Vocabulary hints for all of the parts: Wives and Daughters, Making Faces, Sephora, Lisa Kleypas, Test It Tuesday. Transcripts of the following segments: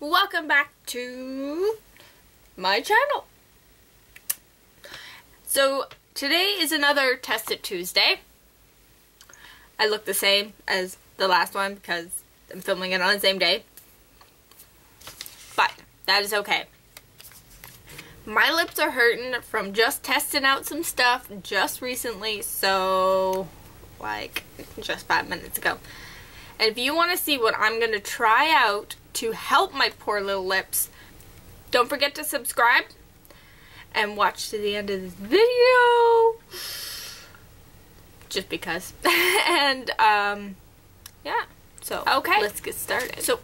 Welcome back to my channel. So today is another Test It Tuesday. I look the same as the last one because I'm filming it on the same day, but that is okay. My lips are hurting from just testing out some stuff just recently, so like just 5 minutes ago. And if you want to see what I'm going to try out to help my poor little lips, don't forget to subscribe and watch to the end of this video, just because. And yeah, so okay, let's get started. So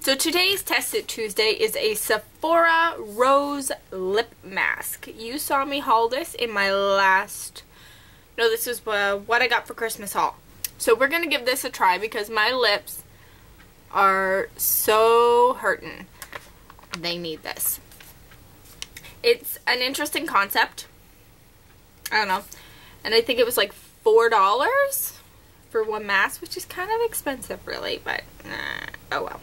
so today's Test It Tuesday is a Sephora Rose Lip Mask. You saw me haul this in my last, no, this was what I got for Christmas haul. So we're gonna give this a try because my lips are so hurting. They need this. It's an interesting concept. I don't know. And I think it was like $4 for one mask, which is kind of expensive really, but oh well.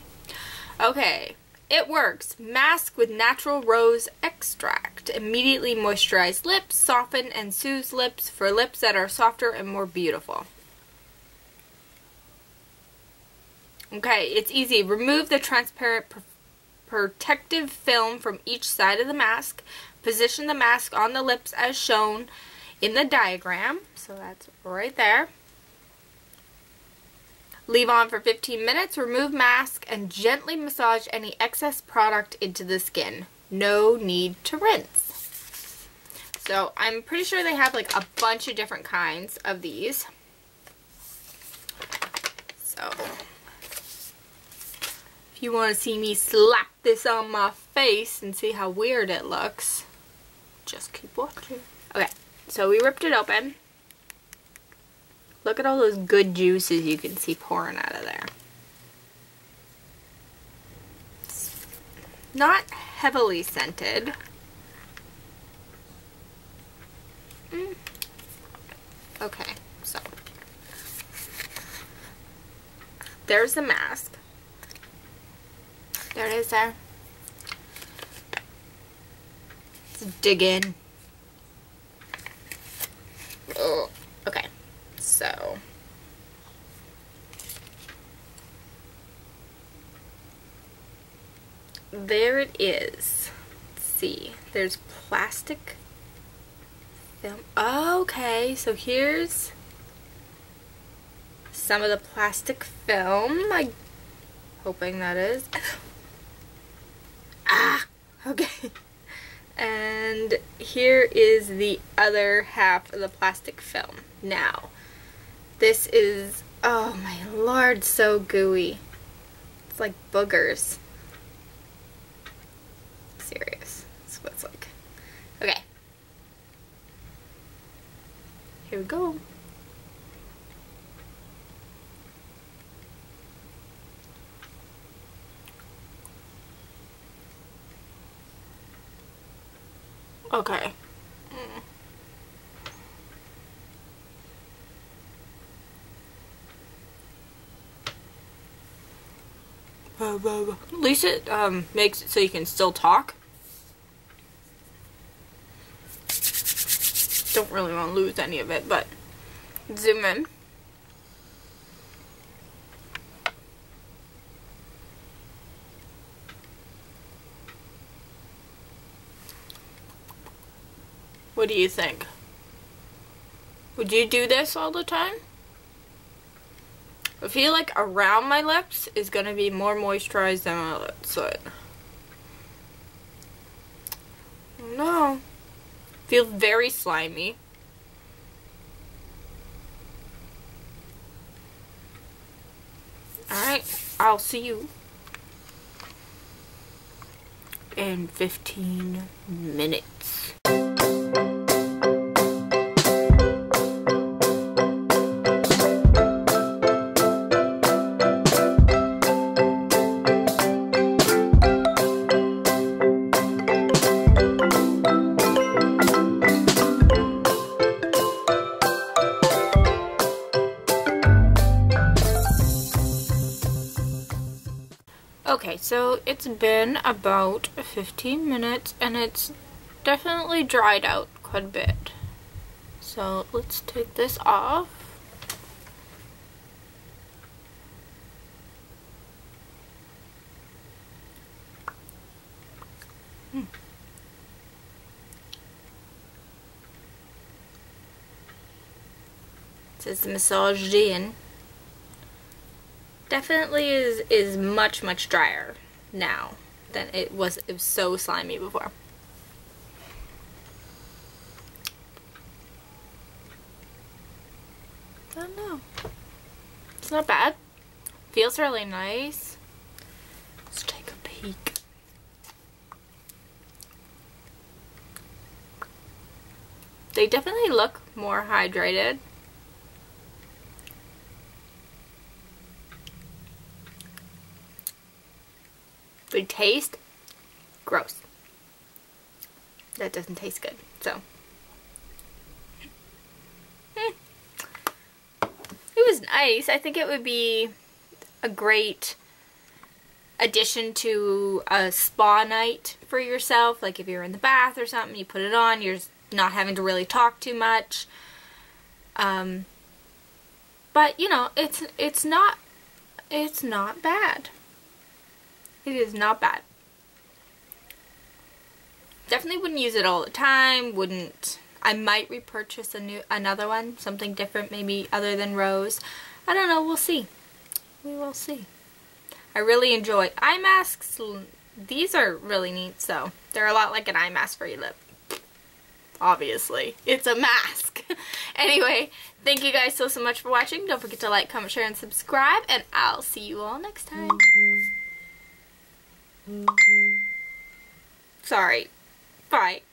Okay, it works. Mask with natural rose extract. Immediately moisturize lips, soften and soothe lips for lips that are softer and more beautiful. Okay, it's easy. Remove the transparent protective film from each side of the mask. Position the mask on the lips as shown in the diagram. So that's right there. Leave on for 15 minutes, remove mask, and gently massage any excess product into the skin. No need to rinse. So I'm pretty sure they have like a bunch of different kinds of these. So if you want to see me slap this on my face and see how weird it looks, just keep watching. Okay, so we ripped it open. Look at all those good juices you can see pouring out of there. It's not heavily scented. Okay, so there's the mask. There it is there. Let's dig in. Ugh. Okay, so there it is. Let's see, there's plastic film. Okay, so here's some of the plastic film. I'm hoping that is. Okay, and here is the other half of the plastic film. Now, this is, oh my lord, so gooey. It's like boogers. Serious, that's what it's like. Okay. Here we go. Okay. At least it makes it so you can still talk. Don't really want to lose any of it, but zoom in. What do you think? Would you do this all the time? I feel like around my lips is going to be more moisturized than my lips, but no. Feels very slimy. Alright, I'll see you in 15 minutes. Okay, so it's been about 15 minutes and it's definitely dried out quite a bit. So let's take this off. This is massaged in. Definitely is much drier now than it was so slimy before. I don't know. It's not bad. Feels really nice. Let's take a peek. They definitely look more hydrated. The taste, gross. That doesn't taste good. So it was nice. I think it would be a great addition to a spa night for yourself. Like if you're in the bath or something, you put it on. You're not having to really talk too much. But you know, it's not bad. It is not bad. Definitely wouldn't use it all the time. Wouldn't. I might repurchase another one. Something different maybe other than Rose. I don't know. We'll see. We will see. I really enjoy eye masks. These are really neat. So they're a lot like an eye mask for your lip. Obviously. It's a mask. Anyway, thank you guys so much for watching. Don't forget to like, comment, share, and subscribe. And I'll see you all next time. Sorry. Bye.